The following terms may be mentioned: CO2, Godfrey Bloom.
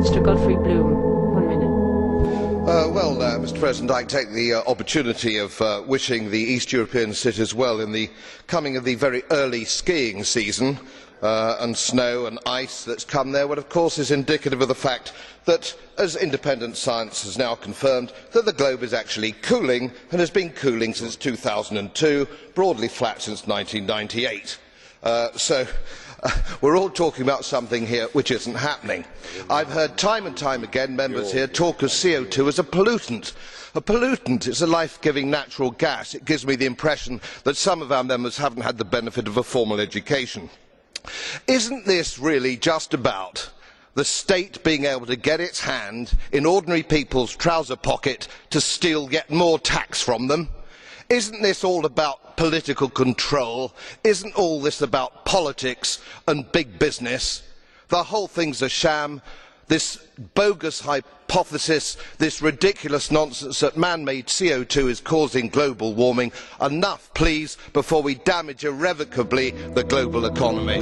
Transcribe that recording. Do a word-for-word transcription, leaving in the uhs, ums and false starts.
Mister Godfrey Bloom, one minute. Uh, well, uh, Mister President, I take the uh, opportunity of uh, wishing the East European cities well in the coming of the very early skiing season, uh, and snow and ice that's come there, what of course is indicative of the fact that, as independent science has now confirmed, that the globe is actually cooling and has been cooling since two thousand two, broadly flat since nineteen ninety-eight. Uh, so uh, we're all talking about something here which isn't happening. I've heard time and time again members here talk of C O two as a pollutant. A pollutant is a life-giving natural gas. It gives me the impression that some of our members haven't had the benefit of a formal education. Isn't this really just about the state being able to get its hand in ordinary people's trouser pocket to steal yet more tax from them? Isn't this all about political control? Isn't all this about politics and big business? The whole thing's a sham. This bogus hypothesis, this ridiculous nonsense that man-made C O two is causing global warming. Enough, please, before we damage irrevocably the global economy.